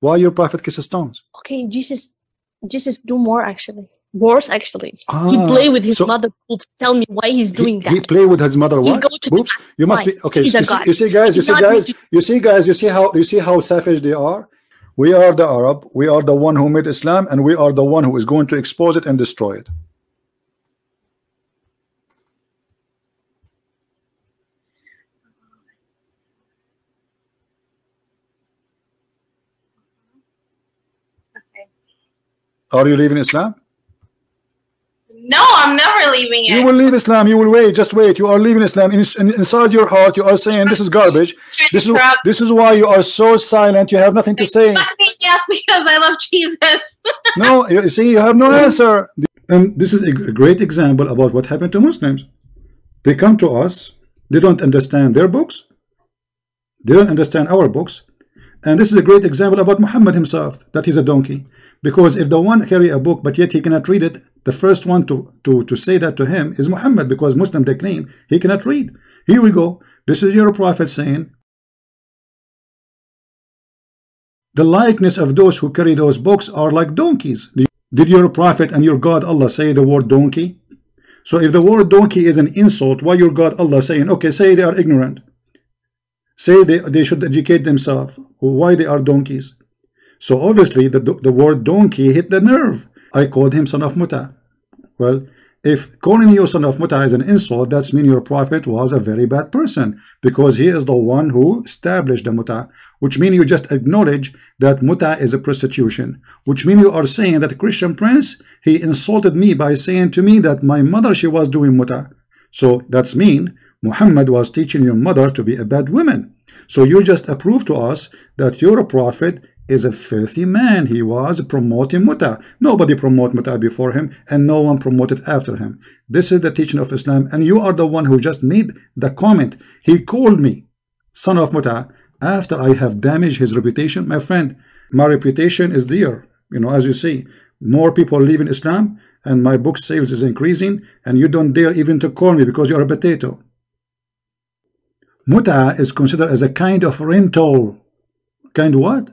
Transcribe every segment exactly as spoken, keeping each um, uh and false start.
Why your prophet kisses stones? Okay, Jesus, Jesus do more actually. Worse actually. Ah, he play with his so mother poops. Tell me why he's doing he, that. He play with his mother what? Poops. You must be okay. You see, you see guys, you see guys, you see guys, you see how you see how savage they are. We are the Arab. We are the one who made Islam, and we are the one who is going to expose it and destroy it. Are you leaving Islam? No, I'm never leaving it. You will leave Islam. You will wait. Just wait. You are leaving Islam. In, in, inside your heart, you are saying this is garbage. This is this is why you are so silent. You have nothing to say. Yes, because I love Jesus. No, you see, you have no answer. And this is a great example about what happened to Muslims. They come to us. They don't understand their books. They don't understand our books. And this is a great example about Muhammad himself, that he's a donkey. Because if the one carry a book, but yet he cannot read it, the first one to, to, to say that to him is Muhammad, because Muslim, they claim he cannot read. Here we go. This is your prophet saying, the likeness of those who carry those books are like donkeys. Did your prophet and your God Allah say the word donkey? So if the word donkey is an insult, why your God Allah saying, okay, say they are ignorant. Say they, they should educate themselves. Why they are donkeys? So obviously the, the word donkey hit the nerve. I called him son of mutah. Well, if calling you son of mutah is an insult, that's mean your prophet was a very bad person, because he is the one who established the mutah, which means you just acknowledge that mutah is a prostitution, which means you are saying that Christian Prince, he insulted me by saying to me that my mother, she was doing mutah. So that's mean Muhammad was teaching your mother to be a bad woman. So you just approve to us that your prophet is a filthy man. He was promoting mutah. Nobody promoted mutah before him, and no one promoted after him. This is the teaching of Islam, and you are the one who just made the comment. He called me son of mutah after I have damaged his reputation. My friend, my reputation is there. You know, as you see, more people leave in Islam, and my book sales is increasing, and you don't dare even to call me because you're a potato. Mutah is considered as a kind of rental. Kind what?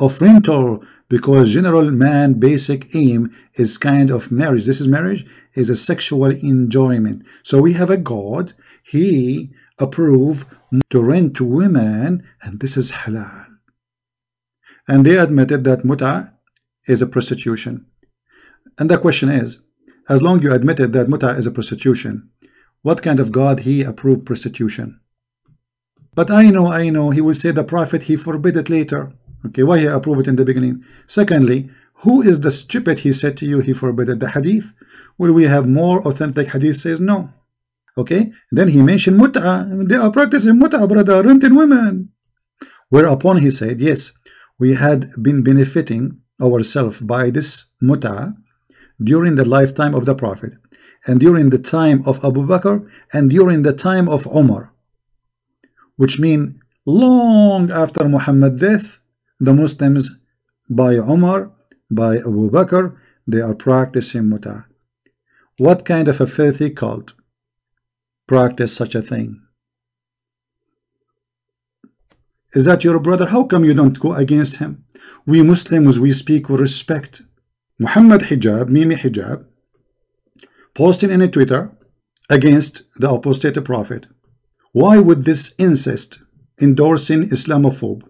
Of rental, because general man basic aim is kind of marriage. This is marriage, is a sexual enjoyment. So we have a God, he approve to rent to women, and this is halal. And they admitted that mutah is a prostitution. And the question is, as long as you admitted that mutah is a prostitution, what kind of God he approved prostitution? But I know, I know, he will say the prophet, he forbid it later. Okay, why he approved it in the beginning? Secondly, who is the stupid he said to you he forbid it? The hadith? Will we have more authentic hadith says no. Okay, then he mentioned mut'ah. They are practicing mut'ah, brother, renting women. Whereupon he said, yes, we had been benefiting ourselves by this mut'ah during the lifetime of the prophet, and during the time of Abu Bakr, and during the time of Umar. Which mean long after Muhammad's death, the Muslims by Umar, by Abu Bakr, they are practicing mutah. What kind of a filthy cult practice such a thing? Is that your brother? How come you don't go against him? We Muslims, we speak with respect. Muhammad hijab, Mimi hijab, posting in a Twitter against the apostate prophet. Why would this incest endorsing Islamophobe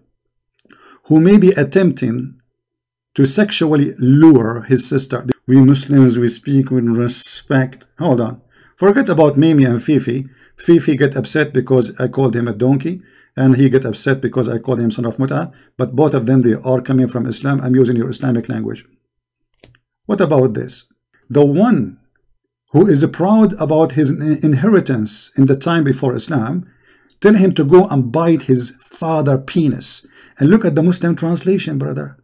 who may be attempting to sexually lure his sister? We Muslims, we speak with respect. Hold on. Forget about Mimi and Fifi. Fifi get upset because I called him a donkey, and he get upset because I called him son of mutah. But both of them, they are coming from Islam. I'm using your Islamic language. What about this? The one who is proud about his inheritance in the time before Islam, tell him to go and bite his father's penis. And look at the Muslim translation, brother.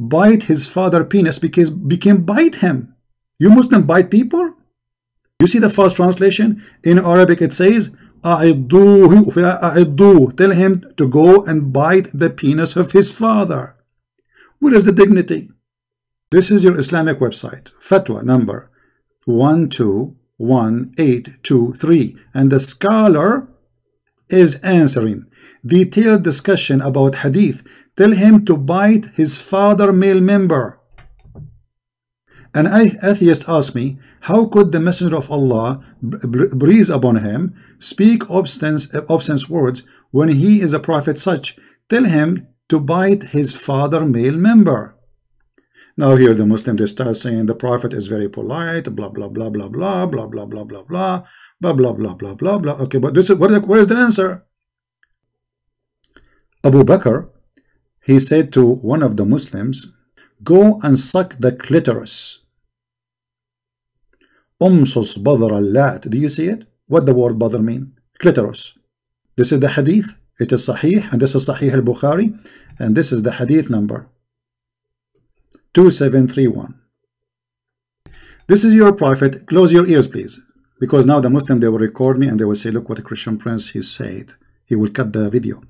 Bite his father's penis because became bite him. You Muslim bite people? You see the first translation? In Arabic it says, "A'idduhu," tell him to go and bite the penis of his father. Where is the dignity? This is your Islamic website, fatwa number one two one eight two three, and the scholar is answering detailed discussion about hadith, Tell him to bite his father male member. An atheist asked me, how could the messenger of Allah breathe upon him, speak obscene words when he is a prophet such? Tell him to bite his father male member. Now here the Muslim, they start saying the prophet is very polite, blah blah blah blah blah blah blah blah blah blah blah blah blah blah blah blah. Okay, but this is what, where is the answer? Abu Bakr, he said to one of the Muslims, go and suck the clitoris. Umsus badr al-lat. Do you see it? What the word badr mean? Clitoris. This is the hadith. It is Sahih, and this is Sahih al-Bukhari, and this is the hadith number two seven three one. This is your prophet. Close your ears, please, because now the Muslim, they will record me and they will say, look what Christian Prince he said. He will cut the video.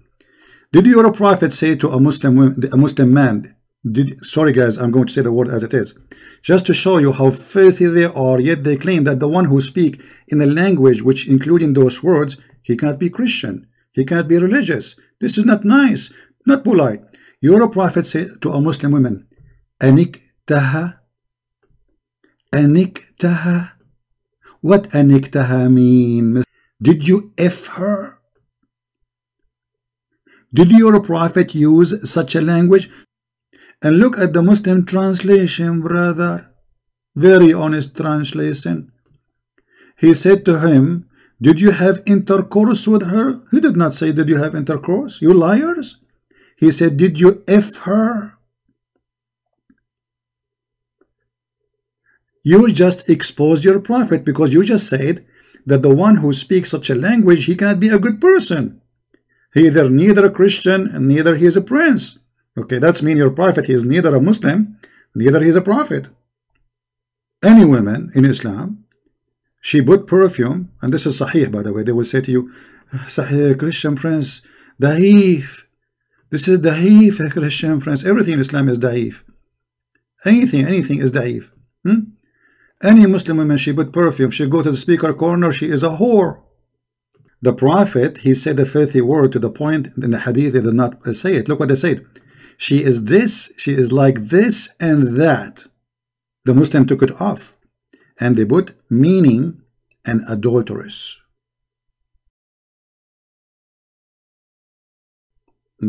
Did your prophet say to a Muslim, a Muslim man, did, sorry guys, I'm going to say the word as it is, just to show you how filthy they are, yet they claim that the one who speak in a language which including those words, he cannot be Christian, he cannot be religious. This is not nice, not polite. Your prophet said to a Muslim woman, Aniktaha, Aniktaha. What Aniktaha mean? Did you F her? Did your prophet use such a language? And look at the Muslim translation, brother. Very honest translation. He said to him, did you have intercourse with her? He did not say, did you have intercourse? You liars. He said, did you F her? You just exposed your prophet, because you just said that the one who speaks such a language, he cannot be a good person. He either neither a Christian and neither he is a prince. Okay, that's mean your prophet, he is neither a Muslim, neither he is a prophet. Any woman in Islam, she put perfume, and this is Sahih, by the way. They will say to you, Sahih, Christian Prince, Daif. This is Daif, Christian Prince. Everything in Islam is Daif. Anything, anything is Daif. Hmm? Any Muslim woman, she put perfume, she go to the speaker corner, she is a whore. The prophet, he said a filthy word to the point in the hadith, they did not say it. Look what they said. She is this, she is like this and that. The Muslim took it off, and they put meaning and adulteress.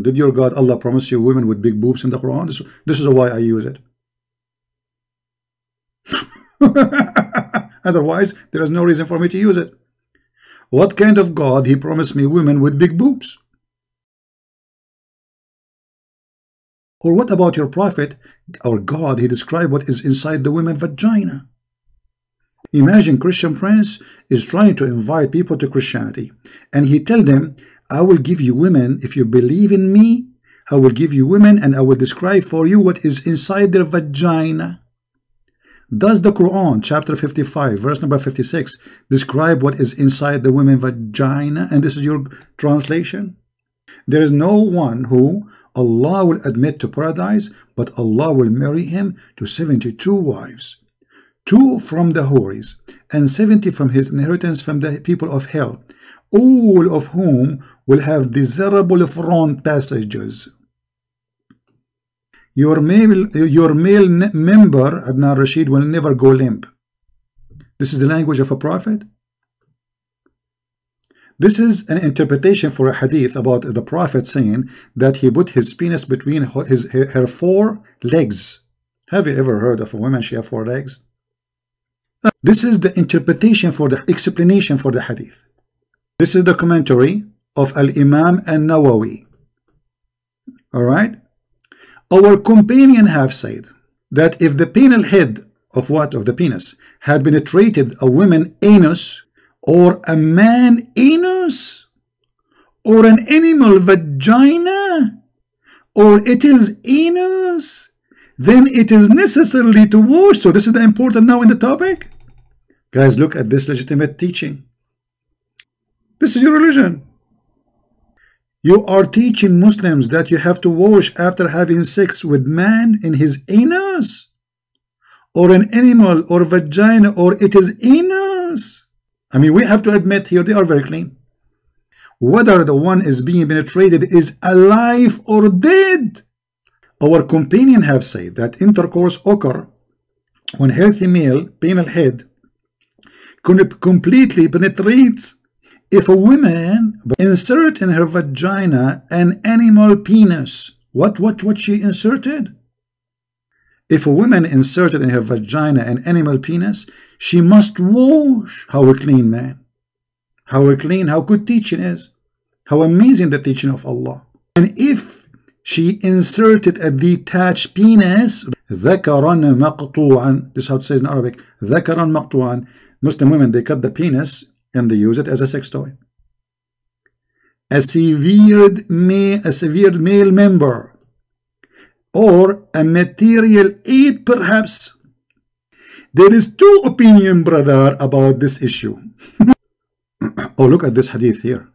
Did your God Allah promise you women with big boobs in the Quran? This, this is why I use it. Otherwise, there is no reason for me to use it. What kind of God he promised me women with big boobs? Or what about your prophet or God? He described what is inside the women's vagina. Imagine Christian Prince is trying to invite people to Christianity, and he tell them, I will give you women if you believe in me. I will give you women and I will describe for you what is inside their vagina. Does the Quran chapter fifty-five verse number fifty-six describe what is inside the women's vagina? And this is your translation. There is no one who Allah will admit to paradise, but Allah will marry him to seventy-two wives, two from the whores, and seventy from his inheritance from the people of hell, all of whom will have desirable front passages. Your male, your male member, Adnan Rashid, will never go limp. This is the language of a prophet. This is an interpretation for a hadith about the prophet saying that he put his penis between his, her four legs. Have you ever heard of a woman, she has four legs? This is the interpretation for the explanation for the hadith. This is the commentary of Al-Imam An-Nawawi. Alright? Our companion have said that if the penal head of what? Of the penis had penetrated a woman anus, or a man anus, or an animal vagina, or it is anus, then it is necessarily to wash. So this is the important now in the topic. Guys, look at this legitimate teaching. This is your religion. You are teaching Muslims that you have to wash after having sex with man in his anus, or an animal, or vagina, or it is anus. I mean, we have to admit here, they are very clean. Whether the one is being penetrated is alive or dead, Our companion have said that intercourse occur when healthy male penile head completely penetrates if a woman insert in her vagina an animal penis. What, what, what she inserted? If a woman inserted in her vagina an animal penis, she must wash. How a clean man. How a clean, how good teaching is. How amazing the teaching of Allah. And if she inserted a detached penis, ذَكَرًا مَقْطُوعًا. This is how it says in Arabic. ذَكَرًا مَقْطُوعًا. Muslim women, they cut the penis and they use it as a sex toy. A severed, male, a severed male member or a material aid perhaps. There is two opinion, brother, about this issue. Oh, look at this hadith here.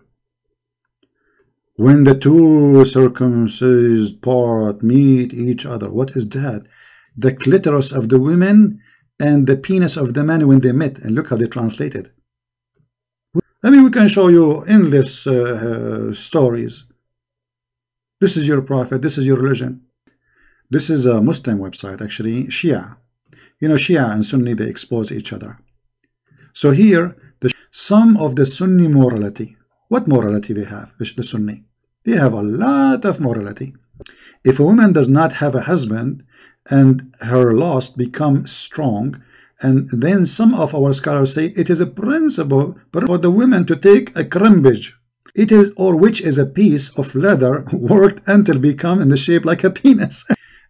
When the two circumcised part meet each other, what is that? The clitoris of the women and the penis of the man when they met. And look how they translate it. I mean, we can show you endless uh, uh, stories. This is your prophet. This is your religion. This is a Muslim website, actually, Shia. You know, Shia and Sunni, they expose each other. So here, the, some of the Sunni morality. What morality they have, the Sunni? They have a lot of morality. If a woman does not have a husband and her lust becomes strong, and then some of our scholars say it is a principle for the women to take a crimbage. It is, or which is a piece of leather worked until become in the shape like a penis.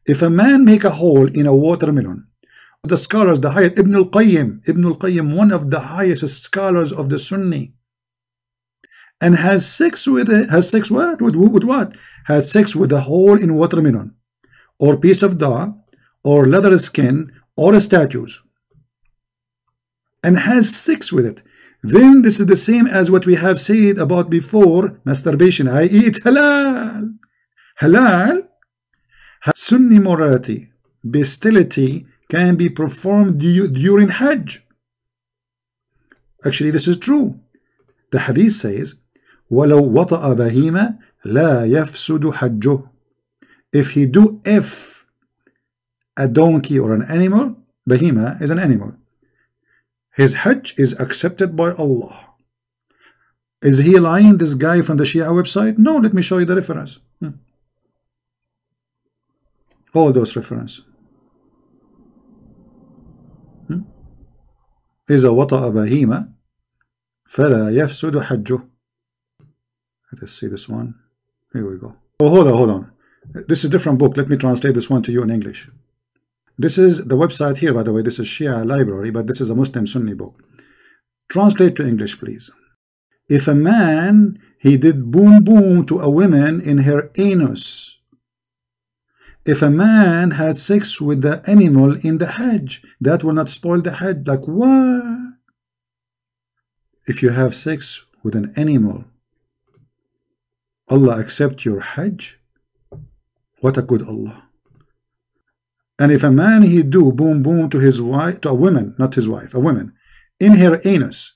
If a man make a hole in a watermelon, the scholars, the highest, Ibn al-Qayyim, Ibn al-Qayyim, one of the highest scholars of the Sunni, and has sex with a, has sex what? With, with what? Had sex with a hole in watermelon, or piece of dough, or leather skin, or statues, and has sex with it. Then this is the same as what we have said about before masturbation, that is it's halal. Halal, Sunni morality, bestiality can be performed du during Hajj. Actually, this is true. The hadith says, وَلَوْ وَطَأَ بَهِيمَ لَا يَفْسُدُ حَجُّهُ. If he do if a donkey or an animal, bahima is an animal, his Hajj is accepted by Allah. Is he lying, this guy from the Shia website? No, let me show you the reference. Hmm. All those references. Hmm. إِذَا وَطَأَ بَهِيمَ فَلَا يَفْسُدُ حَجُّهُ. Let's see this one. Here we go. Oh, hold on, hold on. This is a different book. Let me translate this one to you in English. This is the website here, by the way. This is Shia library, but this is a Muslim Sunni book. Translate to English, please. If a man, he did boom boom to a woman in her anus. If a man had sex with the animal in the Hajj, that will not spoil the Hajj. Like what? If you have sex with an animal, Allah accept your Hajj? What a good Allah. And if a man he do boom boom to his wife, to a woman, not his wife, a woman, in her anus,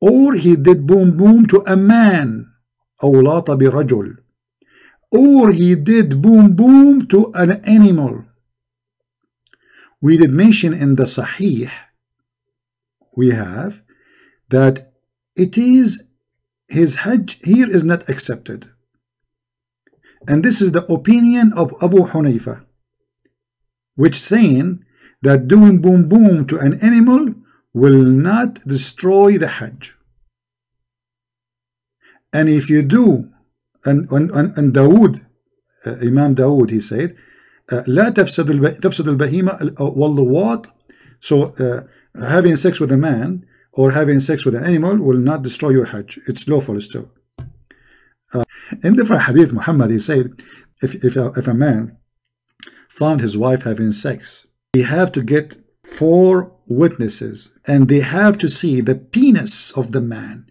or he did boom boom to a man, awlata bi rajul, or he did boom boom to an animal. We did mention in the Sahih, we have that it is his Hajj here is not accepted. And this is the opinion of Abu Hanifa, which saying that doing boom boom to an animal will not destroy the Hajj. And if you do, and, and, and Dawood, uh, Imam Dawood, he said, لا تفسد البهيمة واللواط. So uh, having sex with a man or having sex with an animal will not destroy your Hajj. It's lawful still. Uh, in different hadith, Muhammad, he said, if, if, a, if a man found his wife having sex, we have to get four witnesses, and they have to see the penis of the man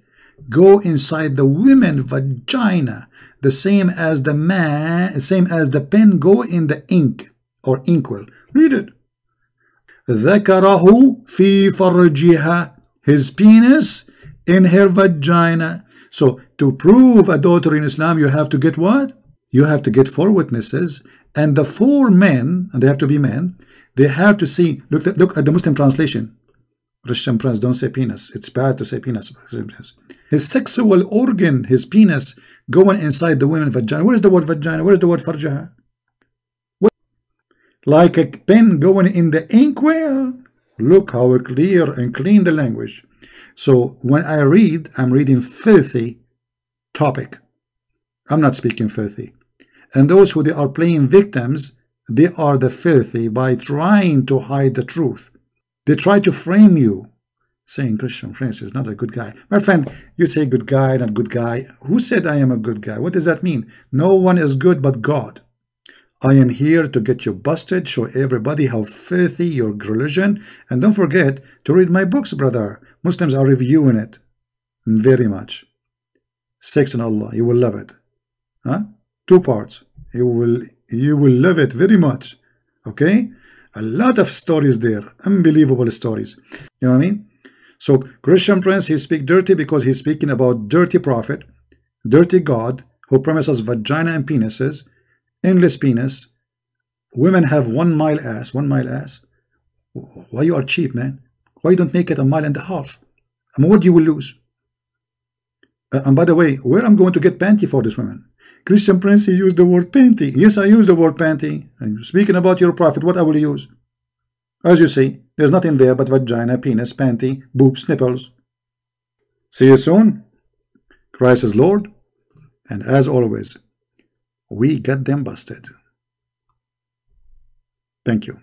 go inside the woman's vagina, the same as the man, same as the pen go in the ink or inkwell. Read it. ذَكَرَهُ فِي فَرْجِهَا. His penis in her vagina. So to prove adultery in Islam, you have to get what? you have to get four witnesses, and the four men, and they have to be men, they have to see, look at, look at the Muslim translation. Christian Prince, don't say penis. It's bad to say penis. His sexual organ, his penis, going inside the woman's vagina. Where's the word vagina? Where's the word farjaha? Like a pen going in the inkwell. Look how clear and clean the language. So when I read, I'm reading filthy topic. I'm not speaking filthy. And those who they are playing victims, they are the filthy by trying to hide the truth. They try to frame you, saying Christian Prince is not a good guy. My friend, you say good guy, not good guy. Who said I am a good guy? What does that mean? No one is good but God. I am here to get you busted, show everybody how filthy your religion, and don't forget to read my books, brother. Muslims are reviewing it very much. Sex and Allah, you will love it. Huh? Two parts. You will you will love it very much. Okay? A lot of stories there, unbelievable stories. You know what I mean? So Christian Prince, he speak dirty because he's speaking about dirty prophet, dirty God, who promises vagina and penises, endless penis. Women have one mile ass, one mile ass. Why you are cheap, man? Why you don't make it a mile and a half? I mean, what you will lose? Uh, and by the way, where I'm going to get panty for this woman? Christian Prince, he used the word panty. Yes, I use the word panty. I'm speaking about your prophet. What I will use? As you see, there's nothing there but vagina, penis, panty, boobs, nipples. See you soon. Christ is Lord. And as always, we get them busted. Thank you.